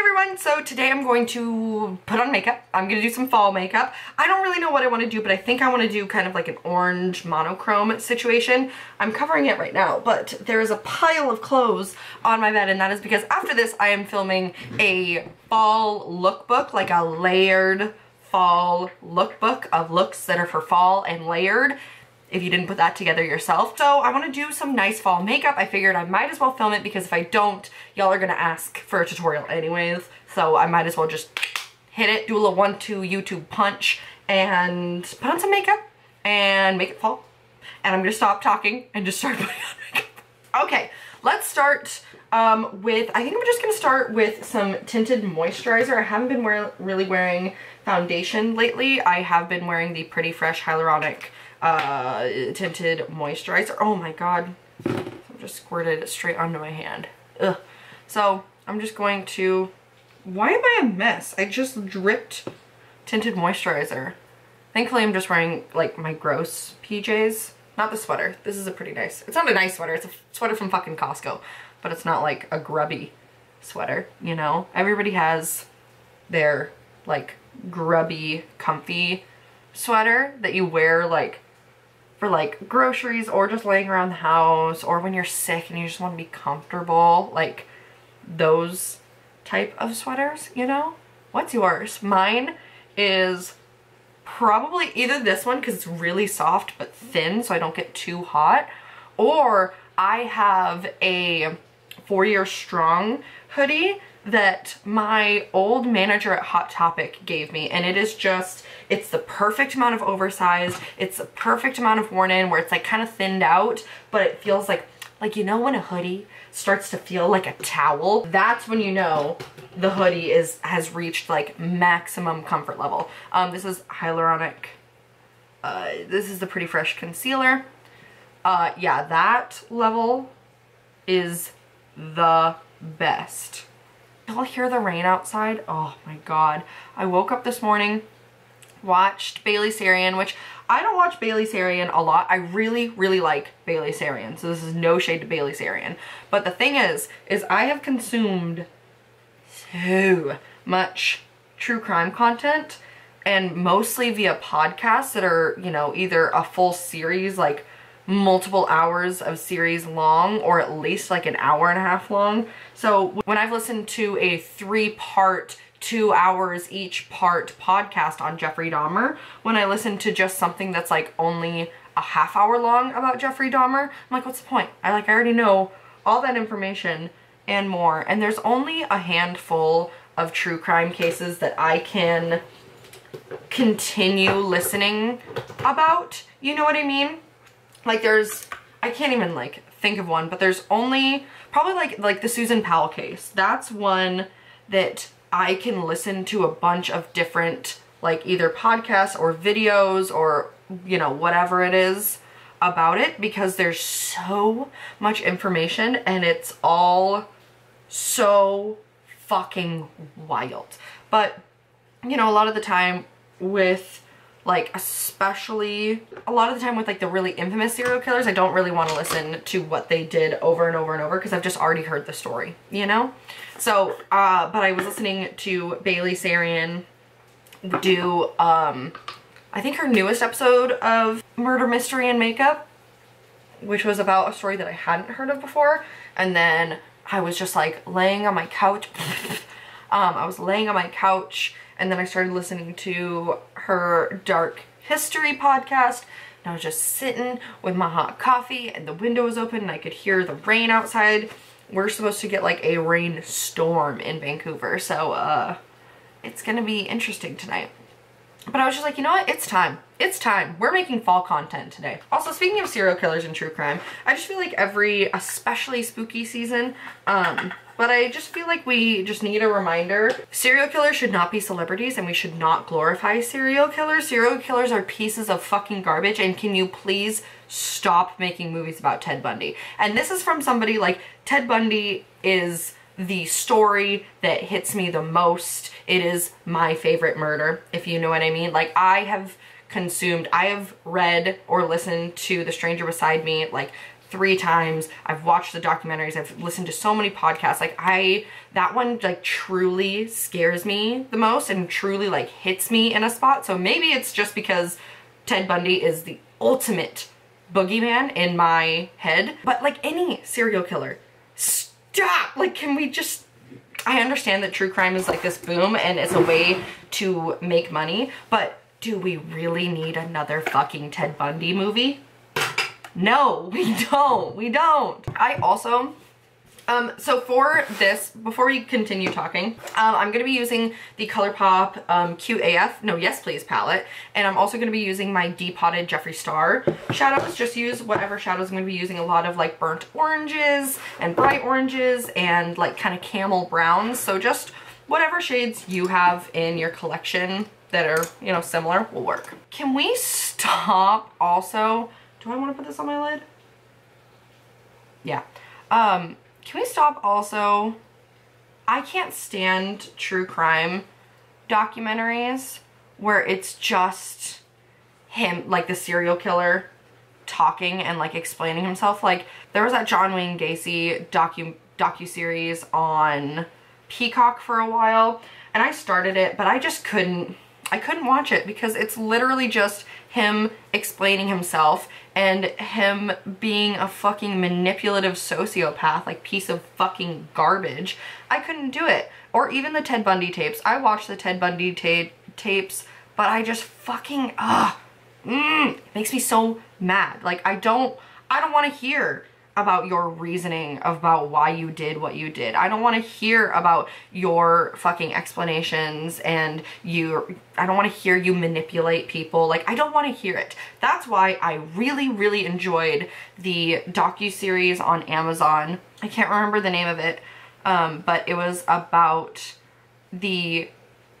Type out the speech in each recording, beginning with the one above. Hey everyone, so today I'm going to put on makeup. I'm going to do some fall makeup. I don't really know what I want to do, but I think I want to do kind of like an orange monochrome situation. I'm covering it right now, but there is a pile of clothes on my bed, and that is because after this I am filming a fall lookbook, like a layered fall lookbook of looks that are for fall and layered. If you didn't put that together yourself. So I want to do some nice fall makeup. I figured I might as well film it because if I don't, y'all are going to ask for a tutorial anyways. So I might as well just hit it, do a little 1-2 YouTube punch and put on some makeup and make it fall. And I'm going to stop talking and just start putting on makeup. Okay, let's start I think I'm just going to start with some tinted moisturizer. I haven't been really wearing foundation lately. I have been wearing the Pretty Fresh Hyaluronic tinted moisturizer. Oh my god, I just squirted straight onto my hand. Ugh. So I'm just going to, why am I a mess? I just dripped tinted moisturizer. Thankfully I'm just wearing like my gross PJs, not the sweater. This is a pretty nice, it's not a nice sweater, it's a sweater from fucking Costco, but it's not like a grubby sweater, you know? Everybody has their like grubby comfy sweater that you wear like for like groceries or just laying around the house or when you're sick and you just want to be comfortable, like those type of sweaters, you know? What's yours? Mine is probably either this one because it's really soft but thin so I don't get too hot, or I have a 4-year strong hoodie that my old manager at Hot Topic gave me, and it is just, it's the perfect amount of oversized, it's the perfect amount of worn in where it's like kind of thinned out, but it feels like you know when a hoodie starts to feel like a towel? That's when you know the hoodie has reached like maximum comfort level. This is hyaluronic, this is the Pretty Fresh concealer. Yeah, that level is the best. Y'all hear the rain outside? Oh my god. I woke up this morning, watched Bailey Sarian, which I don't watch Bailey Sarian a lot. I really, really like Bailey Sarian, so this is no shade to Bailey Sarian. But the thing is I have consumed so much true crime content and mostly via podcasts that are, you know, either a full series, like multiple hours of series long, or at least like an hour and a half long. So when I've listened to a 3-part, 2 hours each part podcast on Jeffrey Dahmer, when I listen to just something that's like only a half hour long about Jeffrey Dahmer, I'm like, what's the point? I already know all that information and more. And there's only a handful of true crime cases that I can continue listening about. You know what I mean? Like there's, I can't even like think of one, but there's only probably like the Susan Powell case. That's one that I can listen to a bunch of different like either podcasts or videos or, you know, whatever it is about it, because there's so much information and it's all so fucking wild. But, you know, a lot of the time with like, especially a lot of the time with like the really infamous serial killers, I don't really want to listen to what they did over and over and over because I've just already heard the story, you know? So, but I was listening to Bailey Sarian do, I think her newest episode of Murder, Mystery, and Makeup, which was about a story that I hadn't heard of before. And then I was just like laying on my couch. I was laying on my couch, and then I started listening to her Dark History podcast, and I was just sitting with my hot coffee and the window was open and I could hear the rain outside. We're supposed to get like a rainstorm in Vancouver, so it's gonna be interesting tonight. But I was just like, you know what, it's time. It's time. We're making fall content today. Also, speaking of serial killers and true crime, I just feel like every, especially spooky season, but I just feel like we just need a reminder. Serial killers should not be celebrities and we should not glorify serial killers. Serial killers are pieces of fucking garbage, and can you please stop making movies about Ted Bundy? And this is from somebody like, Ted Bundy is the story that hits me the most. It is my favorite murder, if you know what I mean. Like, I have read or listened to The Stranger Beside Me like 3 times. I've watched the documentaries. I've listened to so many podcasts. Like that one like truly scares me the most and truly like hits me in a spot. So maybe it's just because Ted Bundy is the ultimate boogeyman in my head. But like any serial killer, stop. Like, can we just, I understand that true crime is like this boom and it's a way to make money, but do we really need another fucking Ted Bundy movie? No, we don't. We don't. I also, so for this, before we continue talking, I'm going to be using the ColourPop Cute AF, no, Yes Please palette. And I'm also going to be using my depotted Jeffree Star shadows. Just use whatever shadows. I'm going to be using a lot of like burnt oranges and bright oranges and like kind of camel browns. So just whatever shades you have in your collection that are, you know, similar will work. Can we stop also... Do I want to put this on my lid? Yeah. Can we stop also? I can't stand true crime documentaries where it's just him, like the serial killer talking and like explaining himself. Like there was that John Wayne Gacy docuseries on Peacock for a while and I started it, but I just couldn't. I couldn't watch it because it's literally just him explaining himself and him being a fucking manipulative sociopath, like piece of fucking garbage. I couldn't do it. Or even the Ted Bundy tapes. I watched the Ted Bundy tapes, but I just fucking, it makes me so mad. Like I don't want to hear about your reasoning about why you did what you did. I don't want to hear about your fucking explanations and I don't want to hear you manipulate people. Like I don't want to hear it. That's why I really, really enjoyed the docuseries on Amazon. I can't remember the name of it, but it was about the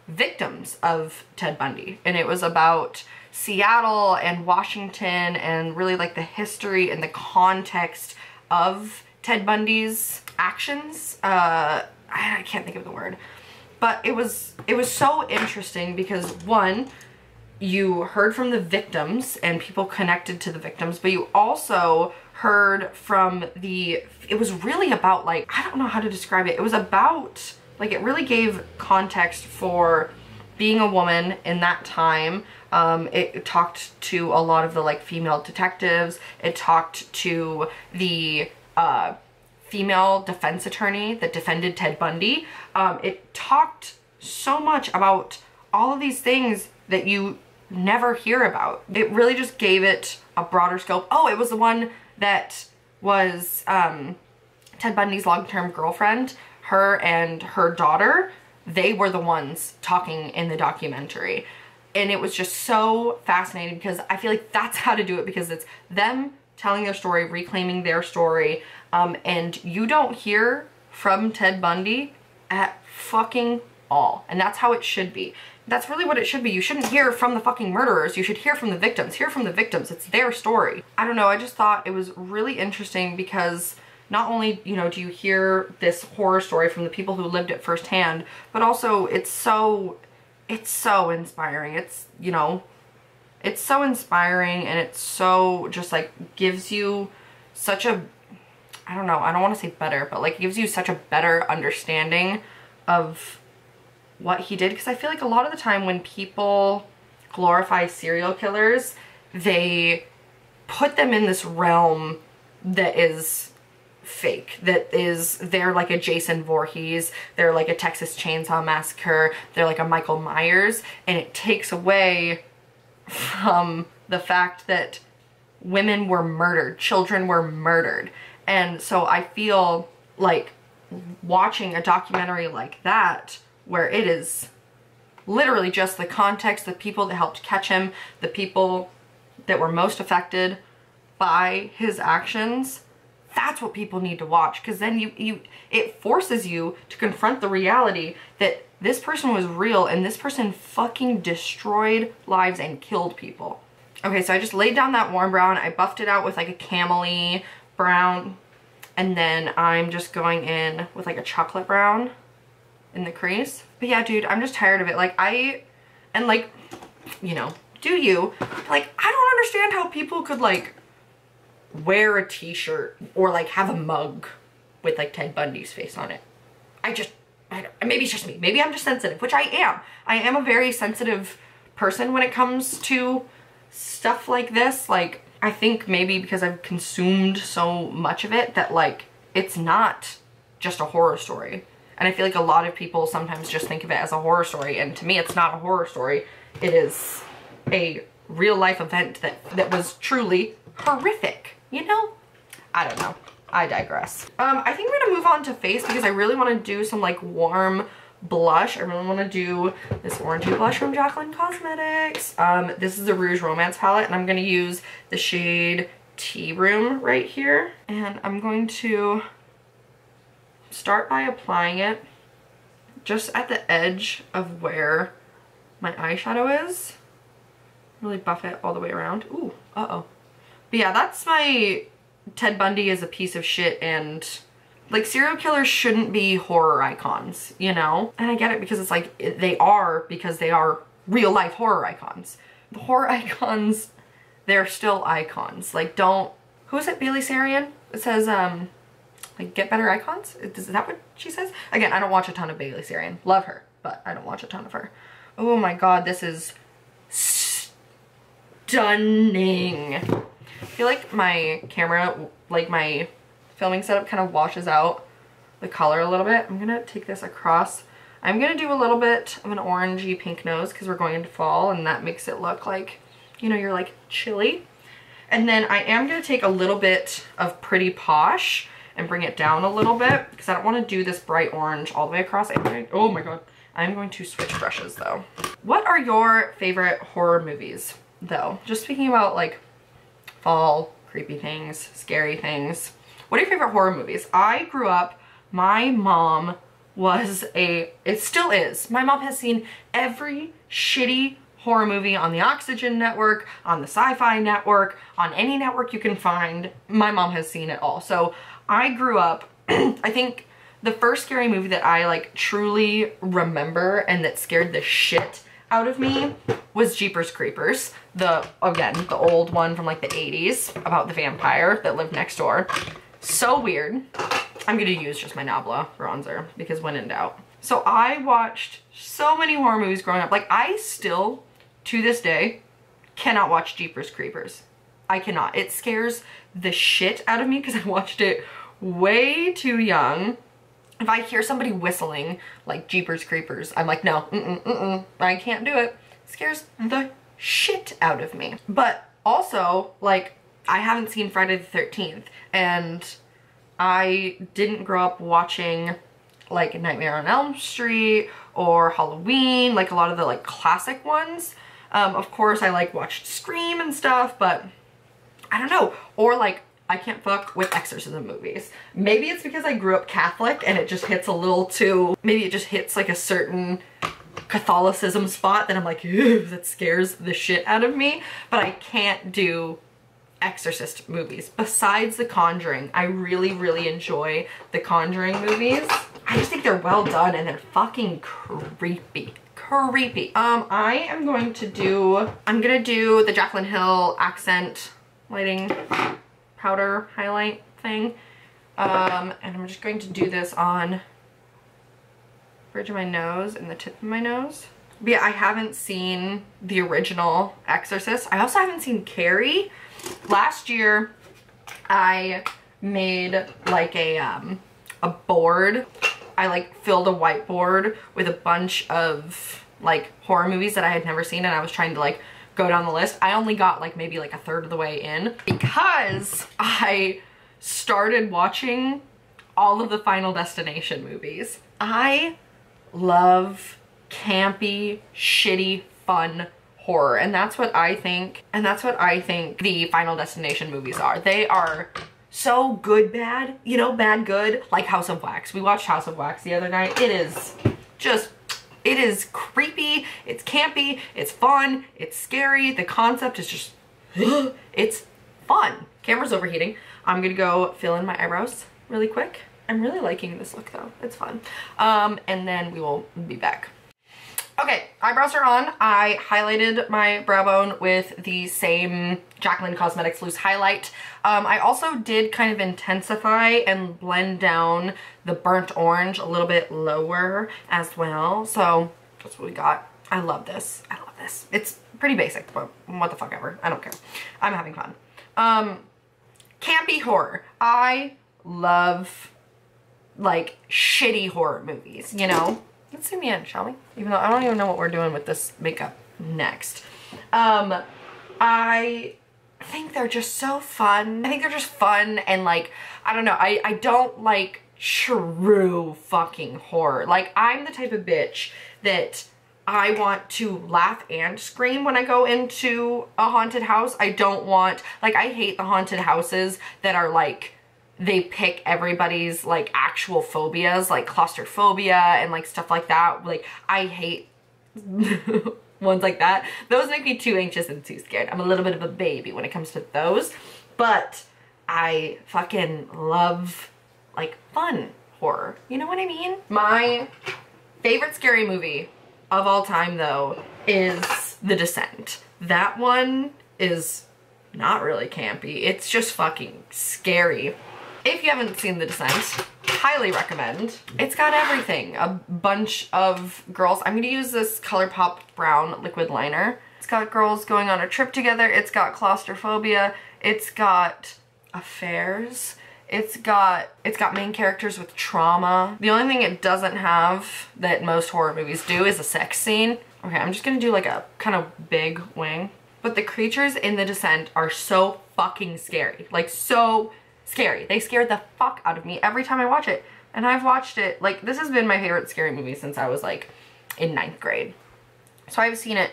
victims of Ted Bundy and it was about Seattle and Washington and really like the history and the context of Ted Bundy's actions. I can't think of the word, but it was so interesting because one, you heard from the victims and people connected to the victims, but you also heard from it was really about like, I don't know how to describe it. It was about like, it really gave context for being a woman in that time. It talked to a lot of the like female detectives. It talked to the female defense attorney that defended Ted Bundy. It talked so much about all of these things that you never hear about. It really just gave it a broader scope. Oh, it was the one that was Ted Bundy's long-term girlfriend, her and her daughter. They were the ones talking in the documentary. And it was just so fascinating because I feel like that's how to do it, because it's them telling their story, reclaiming their story, and you don't hear from Ted Bundy at fucking all. And that's how it should be. That's really what it should be. You shouldn't hear from the fucking murderers. You should hear from the victims. Hear from the victims. It's their story. I don't know. I just thought it was really interesting because not only, you know, do you hear this horror story from the people who lived it firsthand, but also it's so inspiring. It's so inspiring and it's so just like gives you such a, I don't know, I don't want to say better, but like gives you such a better understanding of what he did. Because I feel like a lot of the time when people glorify serial killers, they put them in this realm that is fake, that is, they're like a Jason Voorhees, they're like a Texas Chainsaw Massacre, they're like a Michael Myers, and it takes away from the fact that women were murdered, children were murdered. And so I feel like watching a documentary like that, where it is literally just the context, the people that helped catch him, the people that were most affected by his actions, that's what people need to watch, because then it forces you to confront the reality that this person was real and this person fucking destroyed lives and killed people. Okay, so I just laid down that warm brown. I buffed it out with like a camel-y brown, and then I'm just going in with like a chocolate brown in the crease. But yeah, dude, I'm just tired of it. Like you know, like I don't understand how people could like wear a t-shirt or like have a mug with like Ted Bundy's face on it. Maybe it's just me. Maybe I'm just sensitive, which I am. I am a very sensitive person when it comes to stuff like this. Like, I think maybe because I've consumed so much of it that like it's not just a horror story. And I feel like a lot of people sometimes just think of it as a horror story, and to me it's not a horror story. It is a real life event that was truly horrific, you know? I don't know. I digress. I think we're gonna move on to face because I really want to do some like warm blush. I really want to do this orangey blush from Jaclyn Cosmetics. This is the Rouge Romance palette, and I'm gonna use the shade Tea Room right here. And I'm going to start by applying it just at the edge of where my eyeshadow is. Really buff it all the way around. Ooh, uh-oh. But yeah, that's my... Ted Bundy is a piece of shit, and like serial killers shouldn't be horror icons, you know? And I get it because it's like because they are real life horror icons. The horror icons, they're still icons. Like don't, who is it, Bailey Sarian? It says like get better icons? Is that what she says? Again, I don't watch a ton of Bailey Sarian. Love her, but I don't watch a ton of her. Oh my God, this is stunning. I feel like my camera, like my filming setup kind of washes out the color a little bit. I'm gonna take this across. I'm gonna do a little bit of an orangey pink nose because we're going into fall and that makes it look like, you know, you're like chilly. And then I am gonna take a little bit of Pretty Posh and bring it down a little bit because I don't want to do this bright orange all the way across. Oh my God. I'm going to switch brushes though. What are your favorite horror movies though? Just speaking about like fall, creepy things, scary things. What are your favorite horror movies? I grew up, my mom was it still is. My mom has seen every shitty horror movie on the Oxygen Network, on the Sci-Fi Network, on any network you can find. My mom has seen it all. So I grew up, I think the first scary movie that I like truly remember and that scared the shit out of me was Jeepers Creepers, the old one from like the 80s about the vampire that lived next door. So weird. I'm gonna use just my Nabla bronzer because when in doubt. So I watched so many horror movies growing up. Like I still, to this day, cannot watch Jeepers Creepers. I cannot. It scares the shit out of me because I watched it way too young. If I hear somebody whistling like Jeepers Creepers, I'm like, no, I can't do it. It scares the shit out of me. But also, like, I haven't seen Friday the 13th, and I didn't grow up watching like Nightmare on Elm Street or Halloween, like a lot of the like classic ones. Of course, I like watched Scream and stuff, but I don't know. Or like, I can't fuck with exorcism movies. Maybe it's because I grew up Catholic and it just hits a little too, maybe it just hits like a certain Catholicism spot that I'm like, ooh, that scares the shit out of me. But I can't do exorcist movies. Besides The Conjuring, I really, really enjoy The Conjuring movies. I just think they're well done and they're fucking creepy. Creepy. I am going to do, I'm gonna do the Jaclyn Hill accent lighting powder highlight thing, and I'm just going to do this on bridge of my nose and the tip of my nose. But yeah, I haven't seen the original Exorcist. I also haven't seen Carrie. Last year I made like a board. I like filled a whiteboard with a bunch of like horror movies that I had never seen, and I was trying to like go down the list. I only got like maybe like a third of the way in because I started watching all of the Final Destination movies. I love campy, shitty, fun horror, and that's what I think, and that's what I think the Final Destination movies are. They are so good bad, you know, bad good, like House of Wax. We watched House of Wax the other night. It is just, it is creepy, it's campy, it's fun, it's scary, the concept is just, it's fun. Camera's overheating. I'm gonna go fill in my eyebrows really quick. I'm really liking this look though, it's fun. And then we will be back. Okay, eyebrows are on. I highlighted my brow bone with the same Jaclyn Cosmetics loose highlight. I also did kind of intensify and blend down the burnt orange a little bit lower as well. So that's what we got. I love this. I love this. It's pretty basic, but what the fuck ever. I don't care. I'm having fun. Campy horror. I love like shitty horror movies, you know? Let's zoom in, shall we? Even though I don't even know what we're doing with this makeup next. I think they're just so fun. I think they're just fun and like, I don't know. I don't like true fucking horror. Like I'm the type of bitch that I want to laugh and scream when I go into a haunted house. I don't want, like I hate the haunted houses that are like, they pick everybody's like actual phobias, like claustrophobia and like stuff like that. Like I hate ones like that. Those make me too anxious and too scared. I'm a little bit of a baby when it comes to those, but I fucking love like fun horror. You know what I mean? My favorite scary movie of all time though is The Descent. That one is not really campy. It's just fucking scary. If you haven't seen The Descent, highly recommend. It's got everything. A bunch of girls. I'm going to use this ColourPop brown liquid liner. It's got girls going on a trip together. It's got claustrophobia. It's got affairs. It's got main characters with trauma. The only thing it doesn't have that most horror movies do is a sex scene. Okay, I'm just going to do like a kind of big wing. But the creatures in The Descent are so fucking scary. Like so scary. They scared the fuck out of me every time I watch it. And I've watched it, like this has been my favorite scary movie since I was like in 9th grade. So I've seen it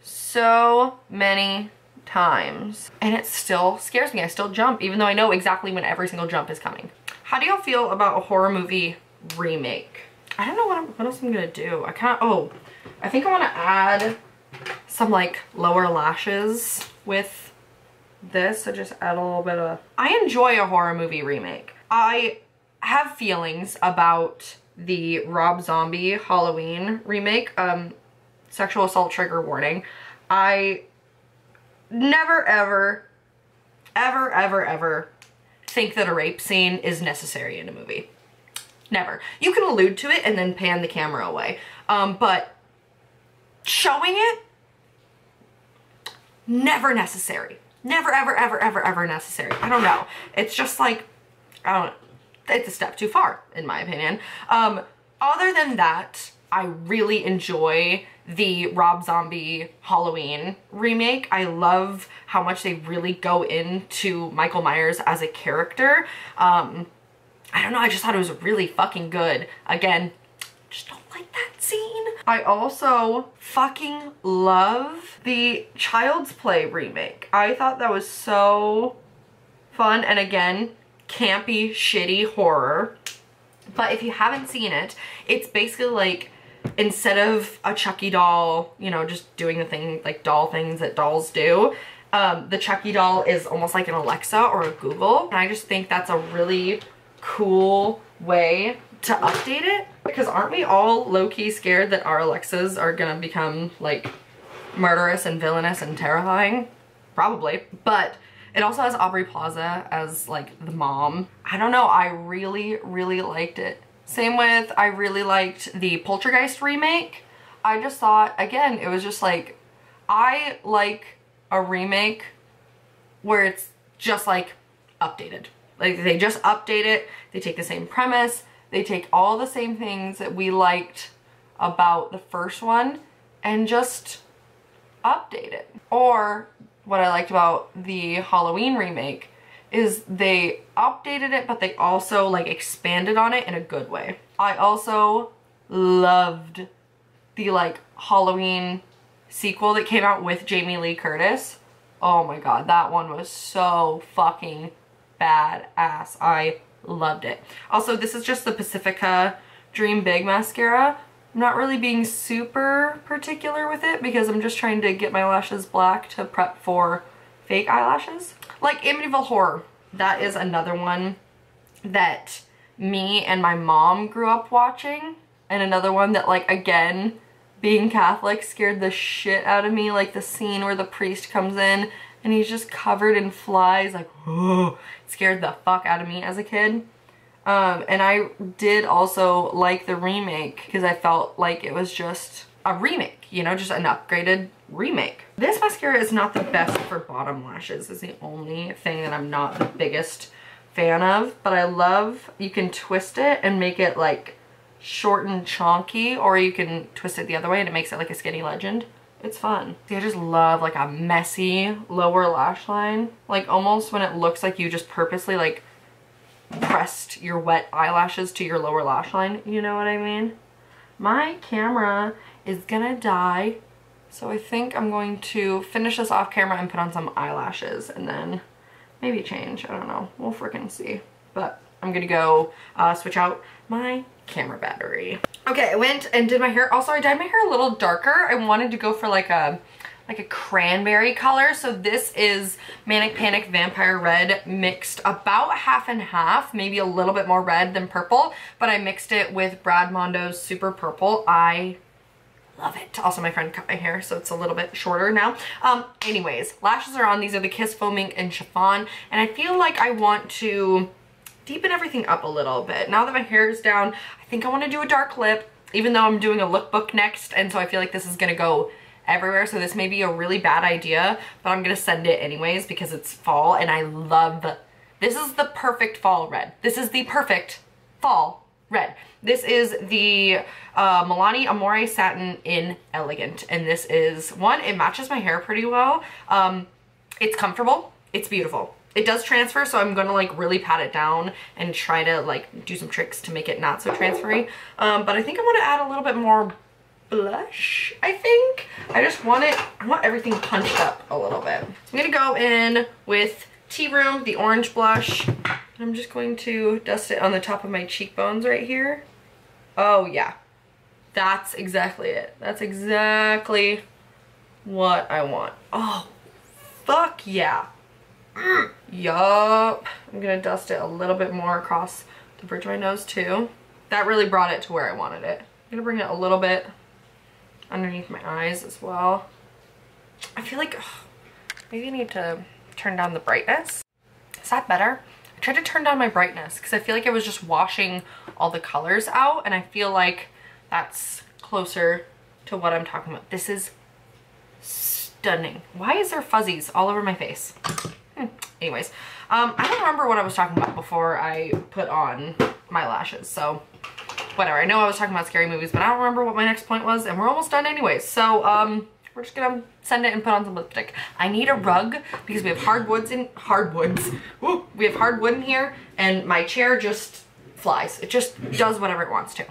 so many times and it still scares me. I still jump even though I know exactly when every single jump is coming. How do y'all feel about a horror movie remake? I don't know what else I'm gonna do. I think I wanna add some like lower lashes with this, so just add a little bit of... I enjoy a horror movie remake. I have feelings about the Rob Zombie Halloween remake, sexual assault trigger warning. I never ever think that a rape scene is necessary in a movie. Never. You can allude to it and then pan the camera away, but showing it, never necessary. Never, ever necessary. I don't know. It's just like, it's a step too far, in my opinion. Other than that, I really enjoy the Rob Zombie Halloween remake. I love how much they really go into Michael Myers as a character. I don't know, I just thought it was really fucking good. Again, just don't like that scene. I also fucking love the Child's Play remake. I thought that was so fun and again, campy, shitty horror. But if you haven't seen it, it's basically like instead of a Chucky doll, you know, just doing the thing like doll things that dolls do, the Chucky doll is almost like an Alexa or a Google. And I just think that's a really cool way to update it, because aren't we all low-key scared that our Alexas are gonna become like murderous and villainous and terrifying? Probably. But it also has Aubrey Plaza as like the mom. I don't know, I really liked it. Same with, I really liked the Poltergeist remake. I just thought, again, it was just like, I like a remake where it's just like updated. Like they just update it, they take the same premise, they take all the same things that we liked about the first one and just update it. Or what I liked about the Halloween remake is they updated it, but they also like expanded on it in a good way. I also loved the like Halloween sequel that came out with Jamie Lee Curtis. Oh my God, that one was so fucking badass. I loved it. Also, this is just the Pacifica Dream Big mascara. I'm not really being super particular with it because I'm just trying to get my lashes black to prep for fake eyelashes. Like Amityville Horror, that is another one that me and my mom grew up watching, and another one that like, again, being Catholic scared the shit out of me. Like the scene where the priest comes in and he's just covered in flies, like, oh, scared the fuck out of me as a kid. And I did also like the remake because I felt like it was just a remake, you know, just an upgraded remake. This mascara is not the best for bottom lashes. It's the only thing that I'm not the biggest fan of, but I love you can twist it and make it like short and chonky, or you can twist it the other way and it makes it like a skinny legend. It's fun. See, I just love like a messy lower lash line, like almost when it looks like you just purposely like pressed your wet eyelashes to your lower lash line. You know what I mean? My camera is gonna die, so I think I'm going to finish this off camera and put on some eyelashes and then maybe change. I don't know. We'll freaking see. But I'm gonna go switch out my camera battery. Okay, I went and did my hair. Also, I dyed my hair a little darker. I wanted to go for like a cranberry color. So this is Manic Panic Vampire Red mixed about half and half, maybe a little bit more red than purple, but I mixed it with Brad Mondo's Super Purple. I love it. Also, my friend cut my hair, so it's a little bit shorter now. Anyways, lashes are on. These are the Kiss Foaming and Chiffon, and I feel like I want to deepen everything up a little bit. Now that my hair is down, I think I want to do a dark lip, even though I'm doing a lookbook next, and so I feel like this is going to go everywhere, so this may be a really bad idea, but I'm going to send it anyways because it's fall, and I love... This is the perfect fall red. This is the perfect fall red. This is the Milani Amore Satin in Elegant, and this is, one, it matches my hair pretty well. It's comfortable. It's beautiful. It does transfer, so I'm gonna like really pat it down and try to like do some tricks to make it not so transfery. But I think I want to add a little bit more blush, I think. I just want it, I want everything punched up a little bit. So I'm gonna go in with Tea Room, the orange blush. I'm just going to dust it on the top of my cheekbones right here. Oh yeah, that's exactly it. That's exactly what I want. Oh, fuck yeah. Yup. I'm gonna dust it a little bit more across the bridge of my nose too. That really brought it to where I wanted it. I'm gonna bring it a little bit underneath my eyes as well. I feel like maybe I need to turn down the brightness. Is that better? I tried to turn down my brightness because I feel like it was just washing all the colors out, and I feel like that's closer to what I'm talking about. This is stunning. Why is there fuzzies all over my face? Anyways, I don't remember what I was talking about before I put on my lashes, so whatever. I know I was talking about scary movies, but I don't remember what my next point was, and we're almost done anyways. So, we're just gonna send it and put on some lipstick. I need a rug because we have hardwood in here, and my chair just flies. It just does whatever it wants to.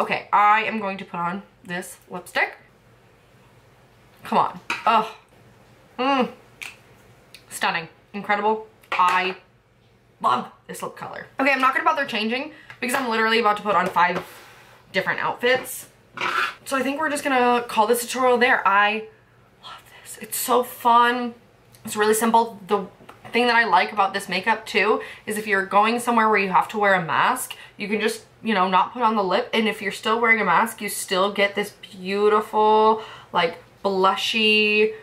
Okay, I am going to put on this lipstick. Come on. Oh. Stunning. Incredible. I love this lip color. Okay, I'm not gonna bother changing because I'm literally about to put on 5 different outfits. So I think we're just gonna call this tutorial there. I love this. It's so fun. It's really simple. The thing that I like about this makeup too is if you're going somewhere where you have to wear a mask, you can just, you know, not put on the lip. And if you're still wearing a mask, you still get this beautiful, like, blushy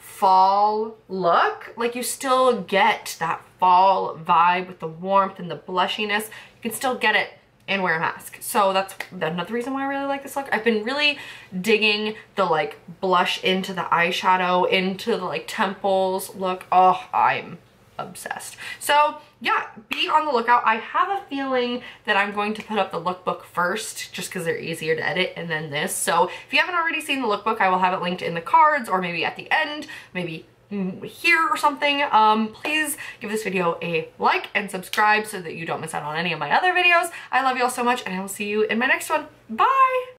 fall look. Like, you still get that fall vibe with the warmth and the blushiness. You can still get it and wear a mask. So that's another reason why I really like this look. I've been really digging the like blush into the eyeshadow, into the like temples look. Oh, I'm obsessed. So yeah, be on the lookout. I have a feeling that I'm going to put up the lookbook first just because they're easier to edit, and then this. So if you haven't already seen the lookbook, I will have it linked in the cards or maybe at the end, maybe here or something. Please give this video a like and subscribe so that you don't miss out on any of my other videos. I love you all so much, and I will see you in my next one. Bye!